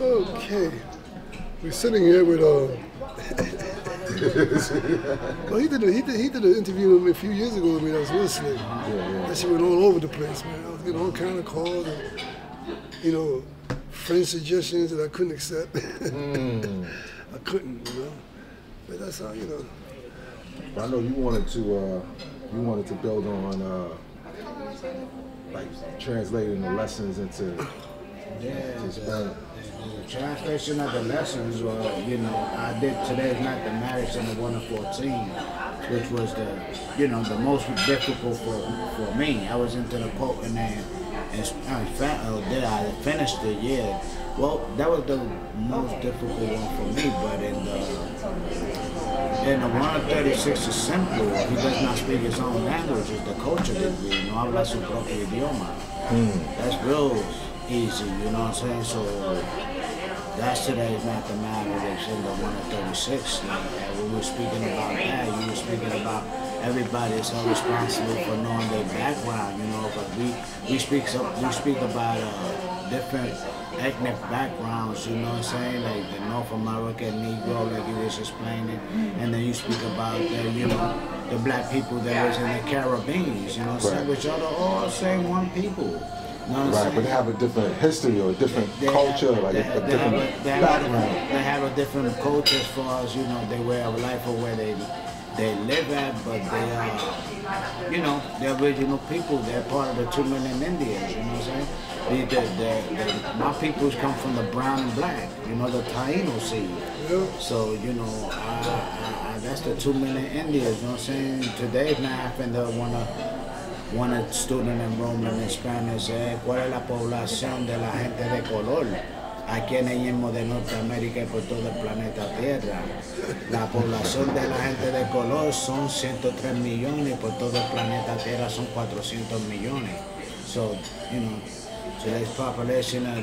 Okay, we're sitting here with well, he did an interview with me a few years ago with me. I was listening. Yeah. That shit went all over the place, man. I was getting all kind of calls and, you know, friend suggestions that I couldn't accept. I couldn't, you know. But that's how, you know. I know you wanted to build on like translating the lessons into translation of the lessons, or you know, I did Today's Not the Marriage in the 1 to 14, which was the, you know, the most difficult for me. I was into the quote and then I finished it. Yeah, well, that was the most difficult one for me. But in the 136 is simple. He does not speak his own language. It's the culture that we know. Habla su propio idioma. That's real easy, you know what I'm saying? So that's Today's Not the Marriage in the 1 to 36. Like, we were speaking about that. You were speaking about everybody's so responsible for knowing their background, you know. But we speak about different ethnic backgrounds, you know what I'm saying? Like the North American Negro, like you was explaining, and then you speak about the, you know, the black people that was in the Caribbean, you know what I'm saying? Which are all same one people. Right, but they have a different history or a different culture, like a different background. They have a different culture as far as, you know, their way of life or where they live at, but they are, you know, the original people. They're part of the 2 million Indians, you know what I'm saying? My peoples come from the brown and black, you know, the Taino seed. So, you know, that's the 2 million Indians, you know what I'm saying? Today, now, I think they want to. One student enrollment in Spanish, ¿cuál es la población de la gente de color? Aquí en el mismo de Norteamérica y por todo el planeta Tierra. La población de la gente de color son 103 millones y por todo el planeta Tierra son 400 millones. So, you know, today's population of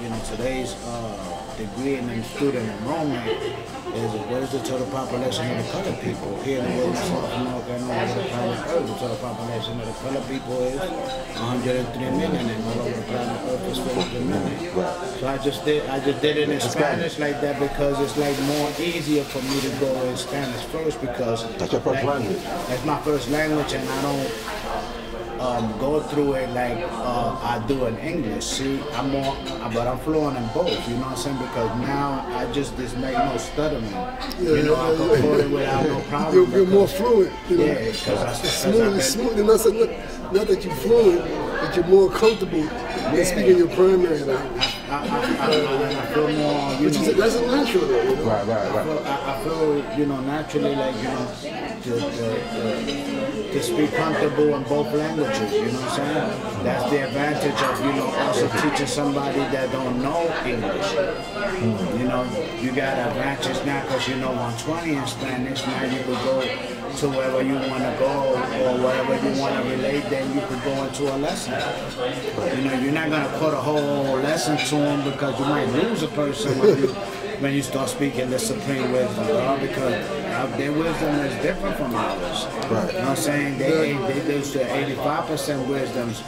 you know, today's degree in student enrollment is what is the total population of the colored people here in the world, South America, and all over the planet Earth. The total population of the colored people is 103 million, and all over the planet Earth is 50 million. So I just did it in Spanish like that because it's like more easier for me to go in Spanish first because that's your first language. That's my first language, and I don't. Go through it like I do in English. See, but I'm fluent in both, you know what I'm saying? Because now I just make no stuttering. You know, I go through it without no problem. You're more fluent. You know? Yeah, because smooth. And I said, look, now that you're fluent, that you're more comfortable in speaking your primary language. I feel more, you know, that's a natural, you know? Right. I feel, you know, naturally, like, you know, to speak comfortable in both languages, you know what I'm saying? That's the advantage of, you know, also teaching somebody that don't know English. You know, you got advantage now because you know 120 in Spanish. Now you could go to wherever you want to go or whatever you want to relate, then you could go into a lesson. You know, you're not going to put a whole lesson to them because you might lose a person when you start speaking the supreme wisdom, because their wisdom is different from ours. Right. You know what I'm saying? They use the 85% wisdoms.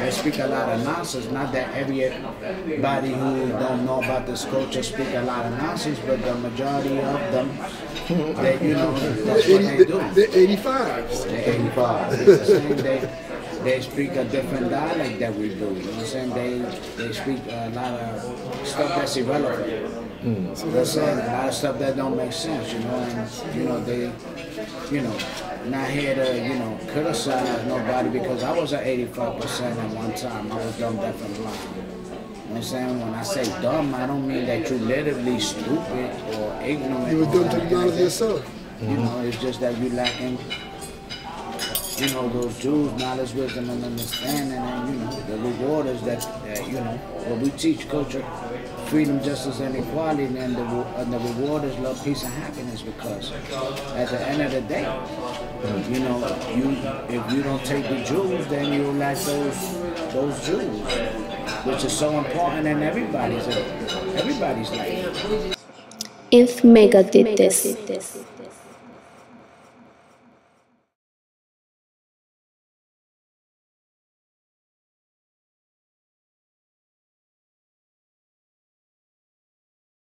They speak a lot of nonsense. Not that everybody who don't know about this culture speak a lot of nonsense, but the majority of them, they, you know, that's what they do. They're 85s. They're 85. It's the same day. They speak a different dialect that we do, you know what I'm saying? They speak a lot of stuff that's irrelevant. So they're saying a lot of stuff that don't make sense, you know? And, you know, they, you know, not here to, you know, criticize nobody because I was at 85% at one time. I was dumb, deaf, and blind. You know what I'm saying? When I say dumb, I don't mean that you're literally stupid or ignorant. You were dumb to the knowledge yourself. You know, it's just that you lacking, you know, those Jews, knowledge, wisdom, and understanding, and, you know, the reward is that, you know, when we teach culture, freedom, justice, and equality, and the reward is love, peace, and happiness, because at the end of the day, you know, if you don't take the Jews, then you'll lack those Jews, which is so important in everybody's life. INFMEGA did this.